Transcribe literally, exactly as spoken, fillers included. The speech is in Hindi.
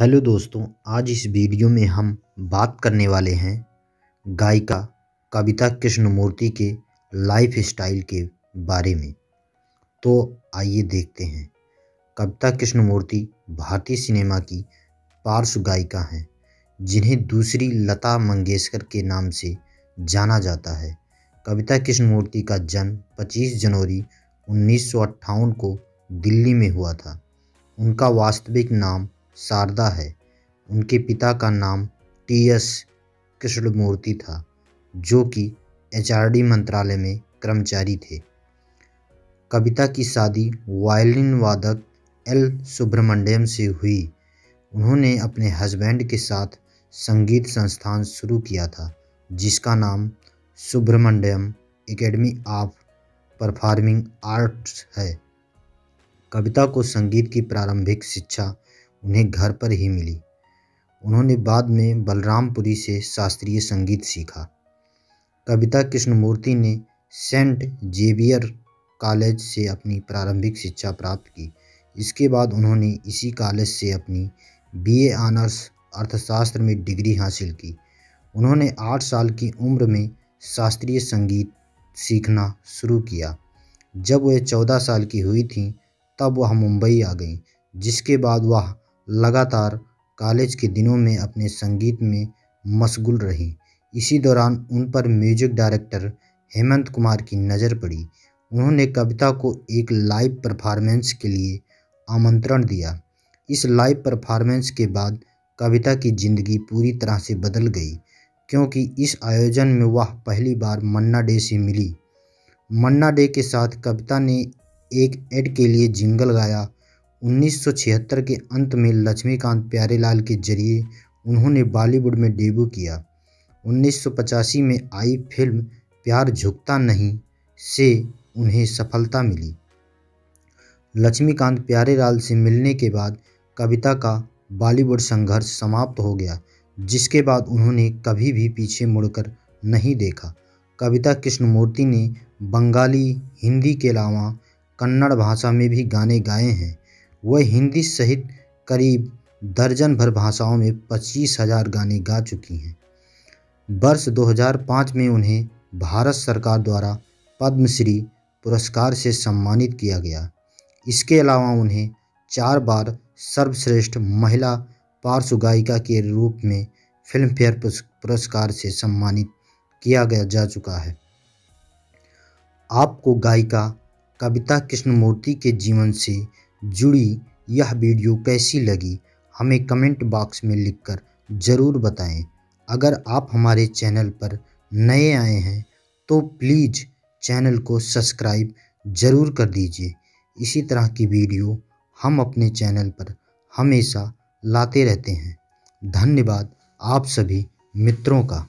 हेलो दोस्तों, आज इस वीडियो में हम बात करने वाले हैं गायिका कविता कृष्णमूर्ति के लाइफ स्टाइल के बारे में। तो आइए देखते हैं। कविता कृष्णमूर्ति भारतीय सिनेमा की पार्श्व गायिका हैं, जिन्हें दूसरी लता मंगेशकर के नाम से जाना जाता है। कविता कृष्णमूर्ति का जन्म पच्चीस जनवरी उन्नीस सौ अट्ठावन को दिल्ली में हुआ था। उनका वास्तविक नाम शारदा है। उनके पिता का नाम टीएस कृष्णमूर्ति था, जो कि एचआरडी मंत्रालय में कर्मचारी थे। कविता की शादी वायलिन वादक एल सुब्रमण्यम से हुई। उन्होंने अपने हस्बैंड के साथ संगीत संस्थान शुरू किया था, जिसका नाम Subramaniam academy of performing arts है। कविता को संगीत की प्रारंभिक शिक्षा उन्हें घर पर ही मिली। उन्होंने बाद में बलरामपुरी से शास्त्रीय संगीत सीखा। कविता कृष्णमूर्ति ने सेंट जेवियर कॉलेज से अपनी प्रारंभिक शिक्षा प्राप्त की। इसके बाद उन्होंने इसी कॉलेज से अपनी बीए ऑनर्स अर्थशास्त्र में डिग्री हासिल की। उन्होंने आठ साल की उम्र में शास्त्रीय संगीत सीखना शुरू किया। जब वह चौदह साल की हुई थीं, तब वह मुंबई आ गईं, जिसके बाद वह लगातार कॉलेज के दिनों में अपने संगीत में मशगूल रही। इसी दौरान उन पर म्यूजिक डायरेक्टर हेमंत कुमार की नज़र पड़ी। उन्होंने कविता को एक लाइव परफॉर्मेंस के लिए आमंत्रण दिया। इस लाइव परफॉर्मेंस के बाद कविता की ज़िंदगी पूरी तरह से बदल गई, क्योंकि इस आयोजन में वह पहली बार मन्ना डे से मिली। मन्ना डे के साथ कविता ने एक एड के लिए जिंगल गाया। उन्नीस सौ छिहत्तर के अंत में लक्ष्मीकांत प्यारेलाल के जरिए उन्होंने बॉलीवुड में डेब्यू किया। उन्नीस सौ पचासी में आई फिल्म प्यार झुकता नहीं से उन्हें सफलता मिली। लक्ष्मीकांत प्यारेलाल से मिलने के बाद कविता का बॉलीवुड संघर्ष समाप्त हो गया, जिसके बाद उन्होंने कभी भी पीछे मुड़कर नहीं देखा। कविता कृष्णमूर्ति ने बंगाली, हिंदी के अलावा कन्नड़ भाषा में भी गाने गाए हैं। वह हिंदी सहित करीब दर्जन भर भाषाओं में पच्चीस हजार गाने गा चुकी हैं। वर्ष दो हज़ार पाँच में उन्हें भारत सरकार द्वारा पद्मश्री पुरस्कार से सम्मानित किया गया। इसके अलावा उन्हें चार बार सर्वश्रेष्ठ महिला पार्श्व गायिका के रूप में फिल्मफेयर पुरस्कार से सम्मानित किया गया जा चुका है। आपको गायिका कविता कृष्णमूर्ति के जीवन से जुड़ी यह वीडियो कैसी लगी, हमें कमेंट बॉक्स में लिखकर ज़रूर बताएं। अगर आप हमारे चैनल पर नए आए हैं तो प्लीज़ चैनल को सब्सक्राइब ज़रूर कर दीजिए। इसी तरह की वीडियो हम अपने चैनल पर हमेशा लाते रहते हैं। धन्यवाद आप सभी मित्रों का।